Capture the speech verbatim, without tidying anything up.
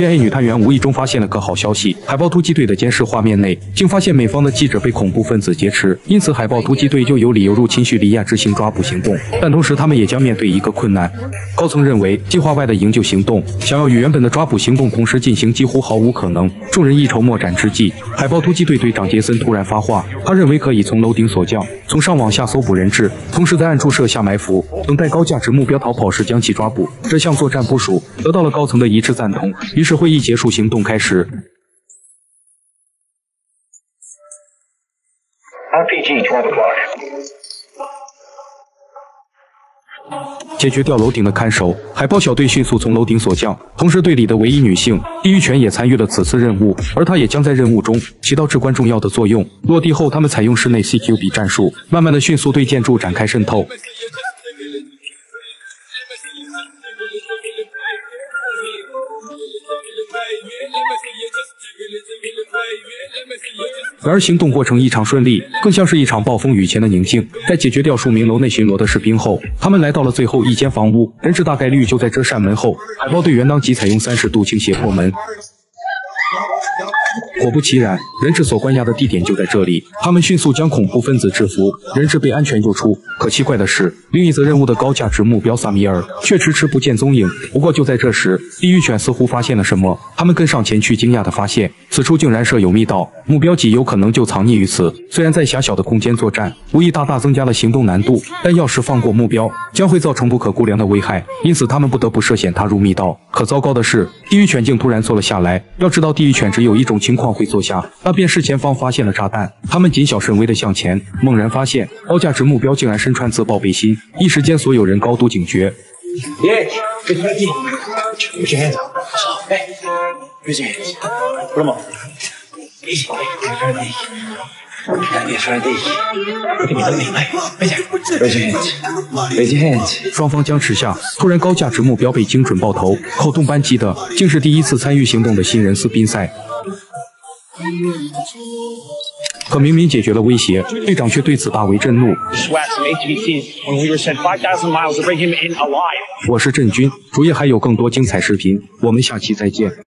黑暗女探员无意中发现了个好消息：海豹突击队的监视画面内，竟发现美方的记者被恐怖分子劫持，因此海豹突击队就有理由入侵叙利亚执行抓捕行动。但同时，他们也将面对一个困难：高层认为计划外的营救行动，想要与原本的抓捕行动同时进行，几乎毫无可能。众人一筹莫展之际，海豹突击队队长杰森突然发话，他认为可以从楼顶索降，从上往下搜捕人质，同时在暗处设下埋伏，等待高价值目标逃跑时将其抓捕。这项作战部署得到了高层的一致赞同。 于是会议结束，行动开始。R P G 解决掉楼顶的看守，海豹小队迅速从楼顶索降。同时，队里的唯一女性地狱犬也参与了此次任务，而她也将在任务中起到至关重要的作用。落地后，他们采用室内 C Q B 战术，慢慢的迅速对建筑展开渗透。 然而，行动过程异常顺利，更像是一场暴风雨前的宁静。在解决掉数名楼内巡逻的士兵后，他们来到了最后一间房屋，人质大概率就在这扇门后。海豹队员当即采用三十度倾斜破门。 果不其然，人质所关押的地点就在这里。他们迅速将恐怖分子制服，人质被安全救出。可奇怪的是，另一则任务的高价值目标萨米尔却迟迟不见踪影。不过就在这时，地狱犬似乎发现了什么，他们跟上前去，惊讶地发现此处竟然设有密道，目标极有可能就藏匿于此。虽然在狭小的空间作战，无疑大大增加了行动难度，但要是放过目标，将会造成不可估量的危害。因此，他们不得不涉险踏入密道。可糟糕的是，地狱犬竟突然坐了下来。要知道，地狱犬只有一种 情况会坐下，那便是前方发现了炸弹。他们谨小慎微地向前，猛然发现高价值目标竟然身穿自爆背心，一时间所有人高度警觉。耶！双方僵持下，突然高价值目标被精准爆头，扣动扳机的竟是第一次参与行动的新人斯宾塞。 可明明解决了威胁，队长却对此大为震怒。我是郑钧，主页还有更多精彩视频，我们下期再见。